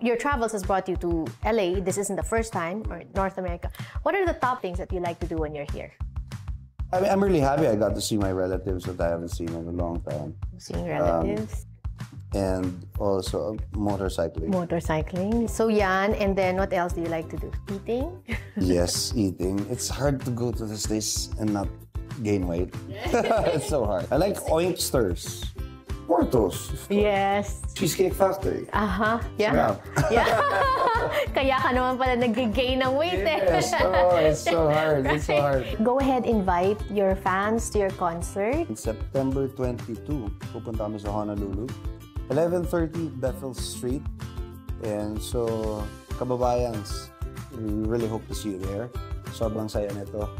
Your travels has brought you to LA. This isn't the first time, or North America. What are the top things that you like to do when you're here? I mean, I'm really happy I got to see my relatives that I haven't seen in a long time. Seeing relatives. And also motorcycling. Motorcycling. So yan, and then what else do you like to do? Eating? Yes, eating. It's hard to go to the States and not gain weight. It's so hard. I like oysters. Portos. Yes. Cheesecake Factory. Aha. Yeah. Yeah. Kaya ka naman pala nag-gain ng weight eh. Yes. Oh, it's so hard. Right. It's so hard. Go ahead, invite your fans to your concert. In September 22, pupunta kami sa Honolulu. 11:30 Bethel Street. And so, kababayans, we really hope to see you there. Sobrang saya nito.